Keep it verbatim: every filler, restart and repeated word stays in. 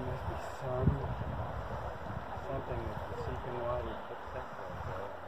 there must be some, something that's seeping water to fix that.